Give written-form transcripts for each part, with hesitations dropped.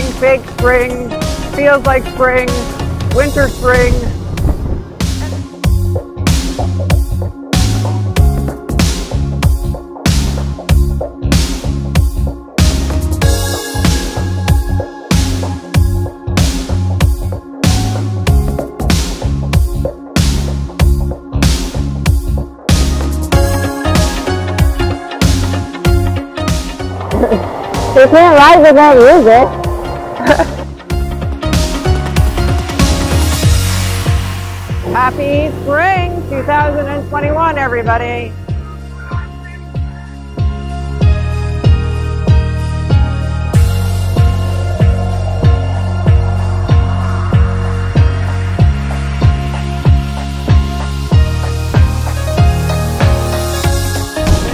spring, fake spring, feels like spring, winter spring. You can't ride without music. Happy spring 2021, everybody.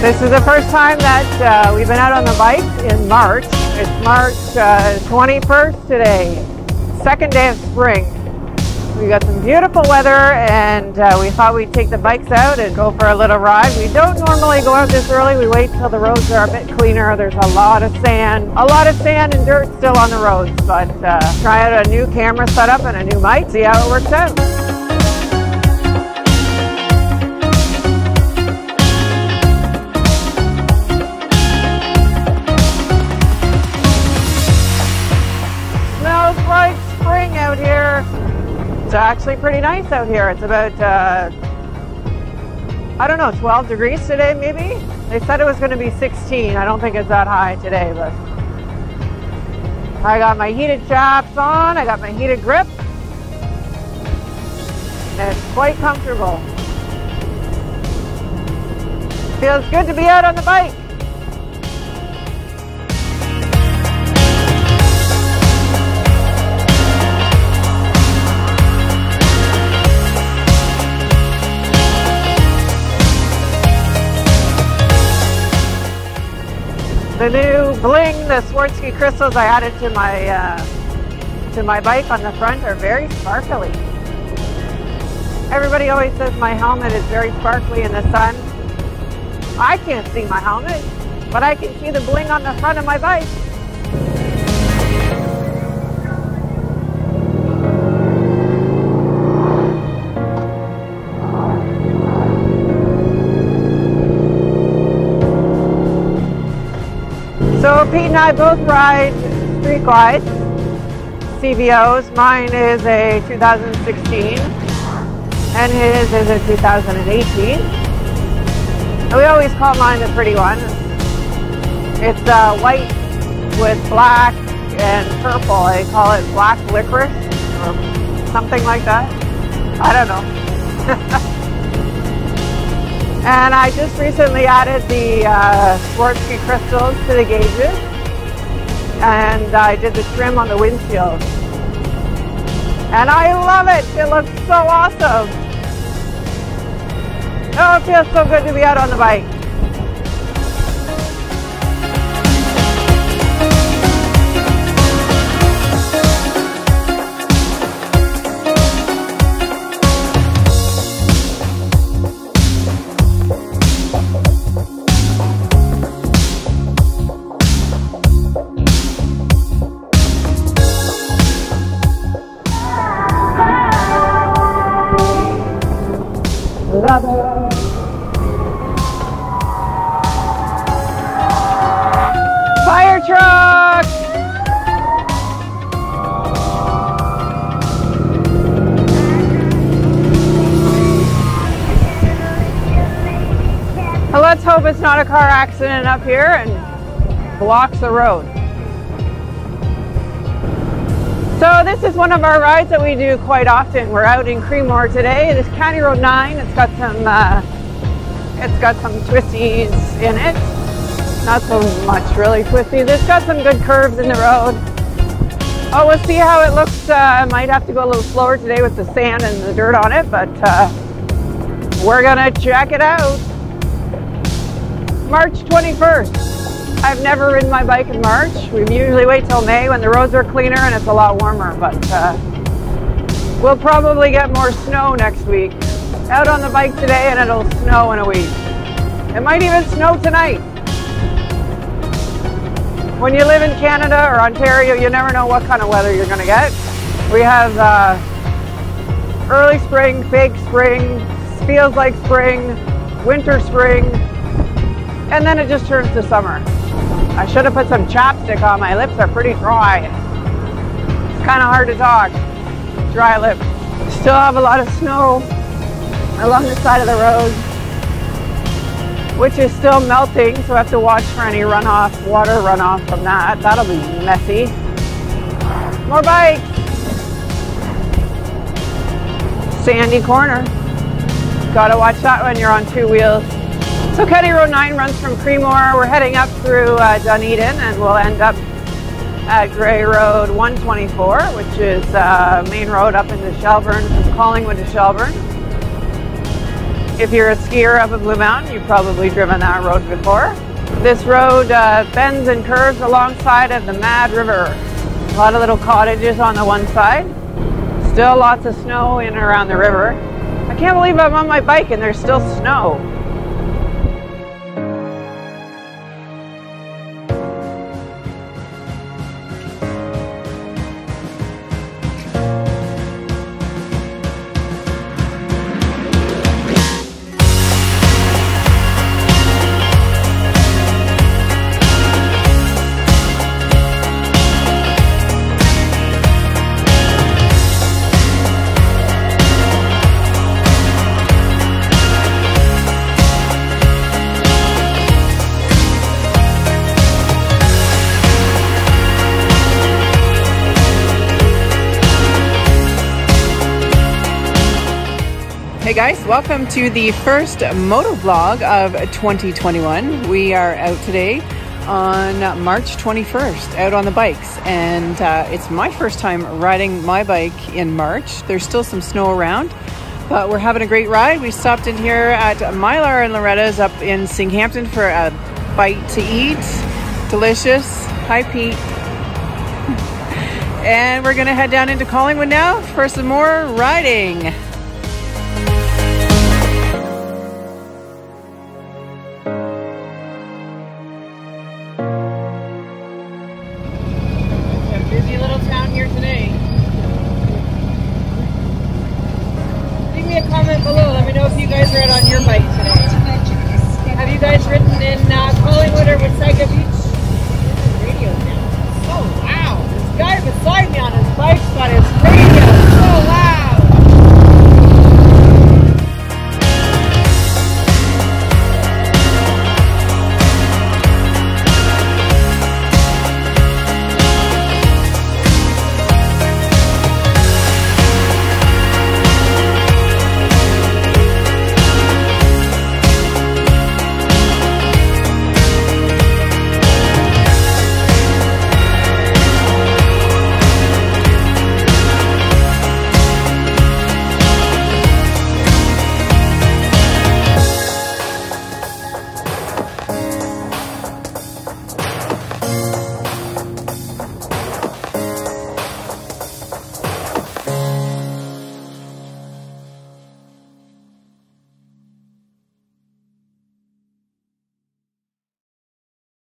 This is the first time that we've been out on the bike in March. It's March 21st today, second day of spring. We got some beautiful weather and we thought we'd take the bikes out and go for a little ride. We don't normally go out this early. We wait till the roads are a bit cleaner. There's a lot of sand and dirt still on the roads, but try out a new camera setup and a new mic, see how it works out. It's actually pretty nice out here. It's about, I don't know, 12 degrees today maybe? They said it was going to be 16. I don't think it's that high today, but I got my heated chaps on, I got my heated grip, and it's quite comfortable. Feels good to be out on the bike. The new bling, the Swarovski crystals I added to my bike on the front are very sparkly. Everybody always says my helmet is very sparkly in the sun. I can't see my helmet, but I can see the bling on the front of my bike. So Pete and I both ride Street Glides, CVOs. Mine is a 2016 and his is a 2018. And we always call mine the pretty one. It's white with black and purple. They call it black licorice or something like that. I don't know. And I just recently added the Swarovski crystals to the gauges, and I did the trim on the windshield. And I love it! It looks so awesome! Oh, it feels so good to be out on the bike. Fire truck! Well, let's hope it's not a car accident up here and blocks the road. So this is one of our rides that we do quite often. We're out in Creemore today. It is County Road 9. It's got some twisties in it. Not so much really twisties. It's got some good curves in the road. Oh, we'll see how it looks. I might have to go a little slower today with the sand and the dirt on it, but we're gonna check it out. March 21st. I've never ridden my bike in March. We usually wait till May when the roads are cleaner and it's a lot warmer, but we'll probably get more snow next week. Out on the bike today and it'll snow in a week. It might even snow tonight. When you live in Canada or Ontario, you never know what kind of weather you're going to get. We have early spring, fake spring, feels like spring, winter spring, and then it just turns to summer. I should have put some chapstick on. My lips are pretty dry. It's kind of hard to talk. Dry lips. Still have a lot of snow along the side of the road, which is still melting, so I have to watch for any runoff, water runoff from that. That'll be messy. More bikes. Sandy corner. Gotta watch that when you're on two wheels. So County Road 9 runs from Creemore. We're heading up through Dunedin, and we'll end up at Grey Road 124, which is main road up into Shelburne, from Collingwood to Shelburne. If you're a skier up at Blue Mountain, you've probably driven that road before. This road bends and curves alongside of the Mad River. A lot of little cottages on the one side. Still lots of snow in and around the river. I can't believe I'm on my bike and there's still snow. Hey guys, welcome to the first moto vlog of 2021. We are out today on March 21st, out on the bikes, and it's my first time riding my bike in March. There's still some snow around, but we're having a great ride. We stopped in here at Mylar and Loretta's up in Singhampton for a bite to eat. Delicious. Hi, Pete. And we're gonna head down into Collingwood now for some more riding.